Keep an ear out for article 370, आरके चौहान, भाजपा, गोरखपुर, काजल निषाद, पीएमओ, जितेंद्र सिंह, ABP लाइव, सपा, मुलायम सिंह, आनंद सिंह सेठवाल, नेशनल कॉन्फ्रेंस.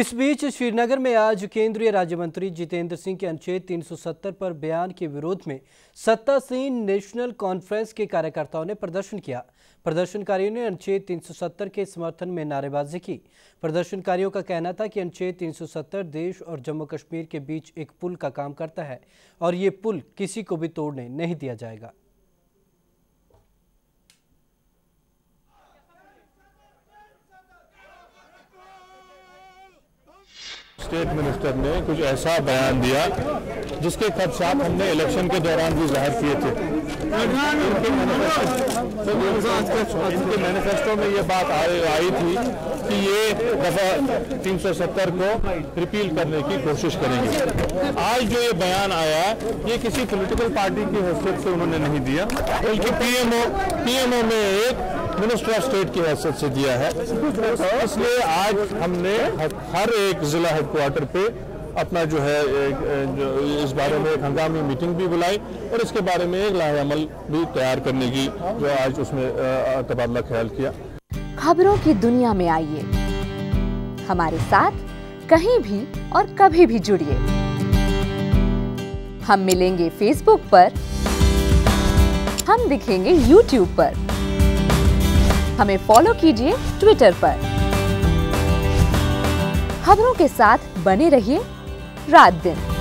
इस बीच श्रीनगर में आज केंद्रीय राज्य मंत्री जितेंद्र सिंह के अनुच्छेद 370 पर बयान के विरोध में सत्तासीन नेशनल कॉन्फ्रेंस के कार्यकर्ताओं ने प्रदर्शन किया। प्रदर्शनकारियों ने अनुच्छेद 370 के समर्थन में नारेबाजी की। प्रदर्शनकारियों का कहना था कि अनुच्छेद 370 देश और जम्मू कश्मीर के बीच एक पुल का काम करता है और ये पुल किसी को भी तोड़ने नहीं दिया जाएगा। स्टेट मिनिस्टर ने कुछ ऐसा बयान दिया जिसके खदशात हमने इलेक्शन के दौरान भी जाहिर किए थे। इनके मैनिफेस्टो में ये बात आई थी कि ये दफा 370 को रिपील करने की कोशिश करेंगे। आज जो ये बयान आया ये किसी पॉलिटिकल पार्टी की हैसियत से उन्होंने नहीं दिया, बल्कि पीएमओ में एक मिनिस्टर ऑफ स्टेट की हैसियत से दिया है। इसलिए आज हमने हर एक जिला हेडक्वार्टर पे अपना जो है इस बारे में एक हंगामी मीटिंग भी बुलाई और इसके बारे में एक लाहेअमल भी तैयार करने की जो आज उसमें तबादला ख्याल किया। खबरों की दुनिया में आइए, हमारे साथ कहीं भी और कभी भी जुड़िए। हम मिलेंगे फेसबुक पर, हम दिखेंगे यूट्यूब पर, हमें फॉलो कीजिए ट्विटर पर। खबरों के साथ बने रहिए रात दिन।